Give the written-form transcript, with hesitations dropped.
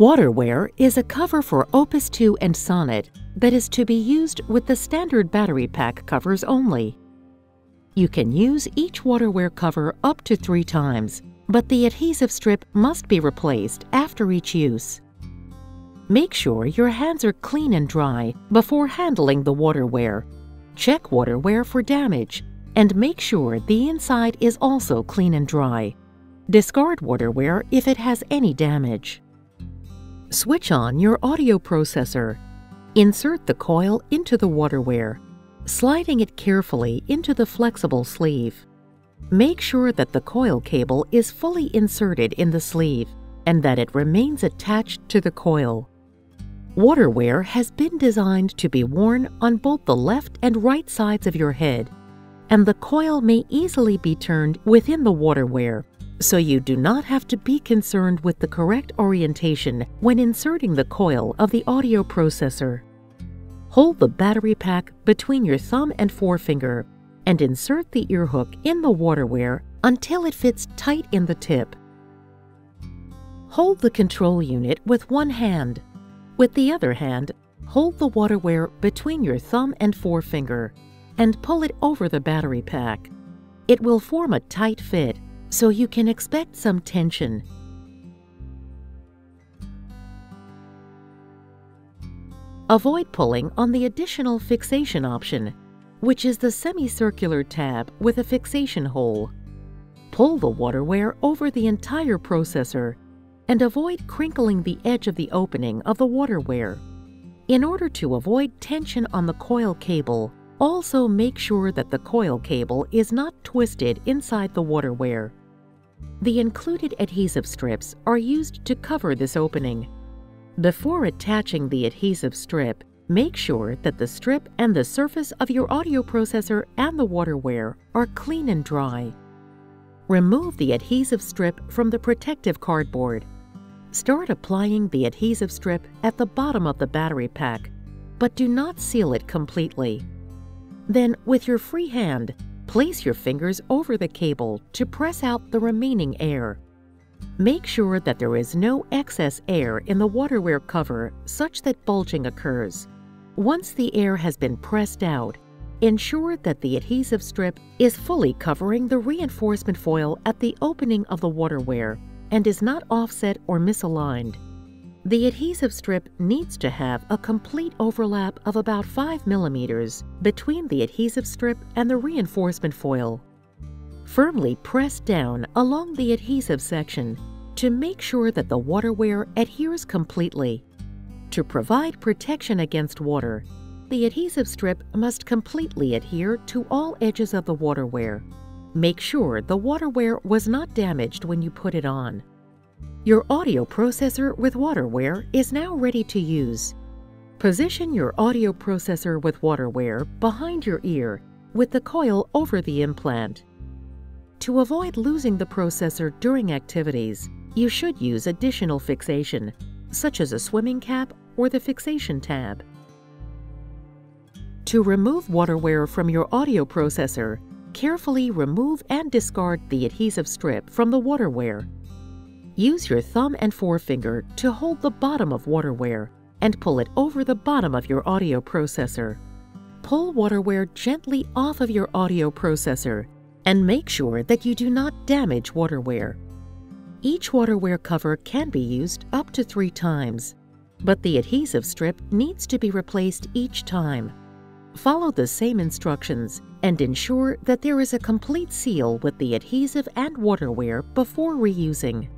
WaterWear is a cover for Opus 2 and Sonnet that is to be used with the standard battery pack covers only. You can use each WaterWear cover up to 3 times, but the adhesive strip must be replaced after each use. Make sure your hands are clean and dry before handling the WaterWear. Check WaterWear for damage, and make sure the inside is also clean and dry. Discard WaterWear if it has any damage. Switch on your audio processor. Insert the coil into the WaterWear, sliding it carefully into the flexible sleeve. Make sure that the coil cable is fully inserted in the sleeve and that it remains attached to the coil. WaterWear has been designed to be worn on both the left and right sides of your head, and the coil may easily be turned within the WaterWear, so you do not have to be concerned with the correct orientation when inserting the coil of the audio processor. Hold the battery pack between your thumb and forefinger and insert the earhook in the WaterWear until it fits tight in the tip. Hold the control unit with one hand. With the other hand, hold the WaterWear between your thumb and forefinger and pull it over the battery pack. It will form a tight fit, so you can expect some tension. Avoid pulling on the additional fixation option, which is the semicircular tab with a fixation hole. Pull the WaterWear over the entire processor and avoid crinkling the edge of the opening of the WaterWear. In order to avoid tension on the coil cable, also make sure that the coil cable is not twisted inside the WaterWear. The included adhesive strips are used to cover this opening. Before attaching the adhesive strip, make sure that the strip and the surface of your audio processor and the WaterWear are clean and dry. Remove the adhesive strip from the protective cardboard. Start applying the adhesive strip at the bottom of the battery pack, but do not seal it completely. Then, with your free hand, place your fingers over the cable to press out the remaining air. Make sure that there is no excess air in the WaterWear cover such that bulging occurs. Once the air has been pressed out, ensure that the adhesive strip is fully covering the reinforcement foil at the opening of the WaterWear and is not offset or misaligned. The adhesive strip needs to have a complete overlap of about 5 millimeters between the adhesive strip and the reinforcement foil. Firmly press down along the adhesive section to make sure that the WaterWear adheres completely. To provide protection against water, the adhesive strip must completely adhere to all edges of the WaterWear. Make sure the WaterWear was not damaged when you put it on. Your audio processor with WaterWear is now ready to use. Position your audio processor with WaterWear behind your ear with the coil over the implant. To avoid losing the processor during activities, you should use additional fixation, such as a swimming cap or the fixation tab. To remove WaterWear from your audio processor, carefully remove and discard the adhesive strip from the WaterWear. Use your thumb and forefinger to hold the bottom of WaterWear and pull it over the bottom of your audio processor. Pull WaterWear gently off of your audio processor and make sure that you do not damage WaterWear. Each WaterWear cover can be used up to 3 times, but the adhesive strip needs to be replaced each time. Follow the same instructions and ensure that there is a complete seal with the adhesive and WaterWear before reusing.